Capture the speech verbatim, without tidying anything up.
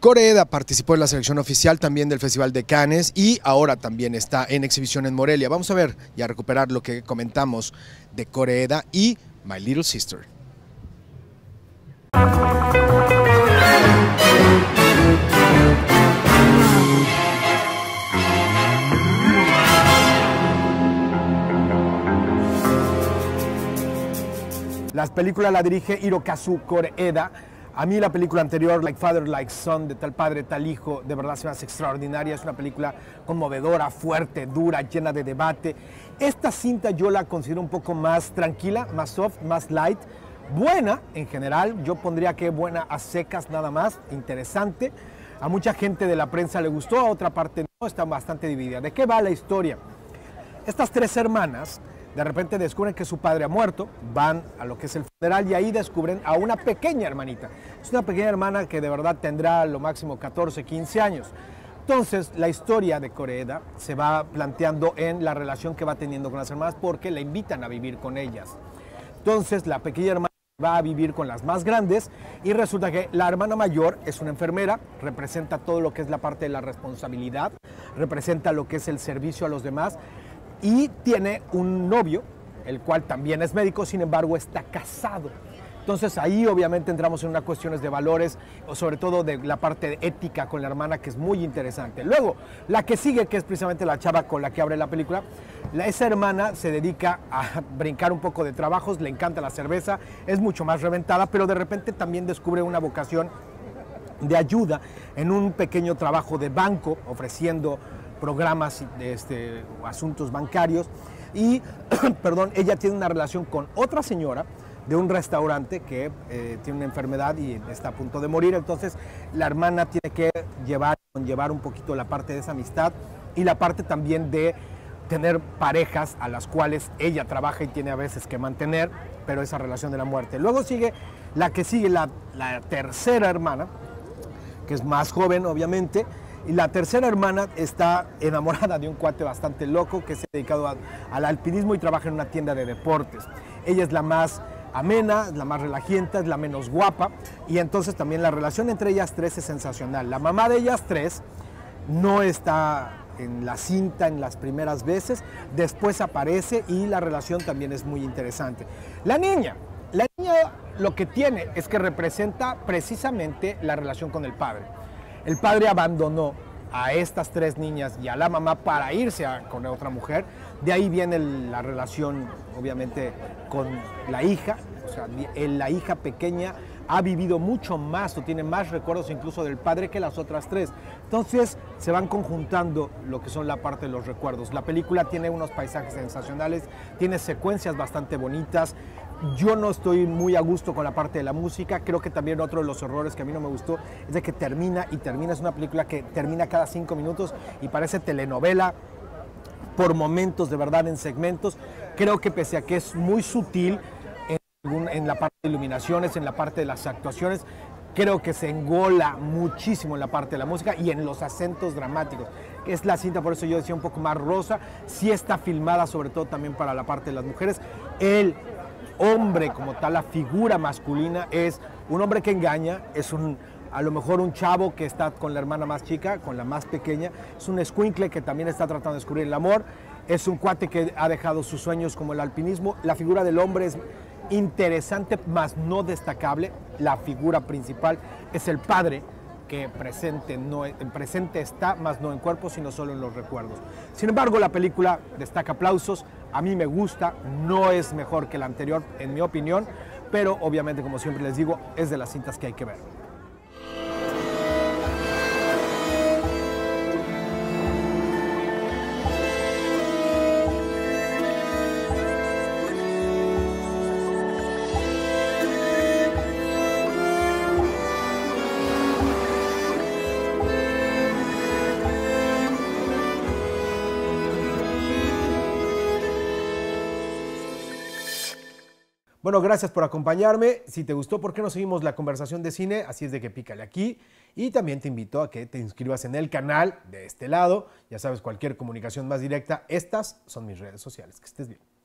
Koreeda participó en la selección oficial también del Festival de Cannes y ahora también está en exhibición en Morelia. Vamos a ver y a recuperar lo que comentamos de Koreeda y My Little Sister. Las películas las dirige Hirokazu Koreeda. A mí la película anterior, Like Father, Like Son, de tal padre, tal hijo, de verdad se me hace extraordinaria. Es una película conmovedora, fuerte, dura, llena de debate. Esta cinta yo la considero un poco más tranquila, más soft, más light. Buena en general, yo pondría que buena a secas nada más, interesante. A mucha gente de la prensa le gustó, a otra parte no, está bastante dividida. ¿De qué va la historia? Estas tres hermanas de repente descubren que su padre ha muerto, van a lo que es el funeral y ahí descubren a una pequeña hermanita. Es una pequeña hermana que de verdad tendrá lo máximo catorce, quince años. Entonces la historia de Koreeda se va planteando en la relación que va teniendo con las hermanas porque la invitan a vivir con ellas. Entonces la pequeña hermana va a vivir con las más grandes y resulta que la hermana mayor es una enfermera, representa todo lo que es la parte de la responsabilidad, representa lo que es el servicio a los demás. Y tiene un novio, el cual también es médico, sin embargo está casado. Entonces ahí obviamente entramos en unas cuestiones de valores, sobre todo de la parte ética con la hermana, que es muy interesante. Luego, la que sigue, que es precisamente la chava con la que abre la película, la, esa hermana se dedica a brincar un poco de trabajos, le encanta la cerveza, es mucho más reventada, pero de repente también descubre una vocación de ayuda en un pequeño trabajo de banco, ofreciendo programas, este, asuntos bancarios y, perdón, ella tiene una relación con otra señora de un restaurante que eh, tiene una enfermedad y está a punto de morir, entonces la hermana tiene que llevar, llevar un poquito la parte de esa amistad y la parte también de tener parejas a las cuales ella trabaja y tiene a veces que mantener, pero esa relación de la muerte. Luego sigue la que sigue, la, la tercera hermana, que es más joven obviamente. Y la tercera hermana está enamorada de un cuate bastante loco que se ha dedicado a, al alpinismo y trabaja en una tienda de deportes. Ella es la más amena, es la más relajienta, es la menos guapa y entonces también la relación entre ellas tres es sensacional. La mamá de ellas tres no está en la cinta en las primeras veces, después aparece y la relación también es muy interesante. La niña, la niña lo que tiene es que representa precisamente la relación con el padre. El padre abandonó a estas tres niñas y a la mamá para irse a, con otra mujer. De ahí viene el, la relación, obviamente, con la hija. O sea, la hija pequeña ha vivido mucho más o tiene más recuerdos incluso del padre que las otras tres. Entonces, se van conjuntando lo que son la parte de los recuerdos. La película tiene unos paisajes sensacionales, tiene secuencias bastante bonitas. Yo no estoy muy a gusto con la parte de la música, creo que también otro de los errores que a mí no me gustó es de que termina y termina, es una película que termina cada cinco minutos y parece telenovela por momentos, de verdad, en segmentos. Creo que pese a que es muy sutil en, en la parte de iluminaciones, en la parte de las actuaciones, creo que se engola muchísimo en la parte de la música y en los acentos dramáticos. Es la cinta, por eso yo decía, un poco más rosa, sí está filmada sobre todo también para la parte de las mujeres. El hombre como tal, la figura masculina, es un hombre que engaña, es un, a lo mejor un chavo que está con la hermana más chica, con la más pequeña, es un escuincle que también está tratando de descubrir el amor, es un cuate que ha dejado sus sueños como el alpinismo. La figura del hombre es interesante, mas no destacable. La figura principal es el padre, que presente, no, presente está, más no en cuerpo, sino solo en los recuerdos. Sin embargo, la película destaca aplausos, a mí me gusta, no es mejor que la anterior, en mi opinión, pero obviamente, como siempre les digo, es de las cintas que hay que ver. Bueno, gracias por acompañarme. Si te gustó, ¿por qué no seguimos la conversación de cine? Así es de que pícale aquí. Y también te invito a que te inscribas en el canal de este lado. Ya sabes, cualquier comunicación más directa, estas son mis redes sociales. Que estés bien.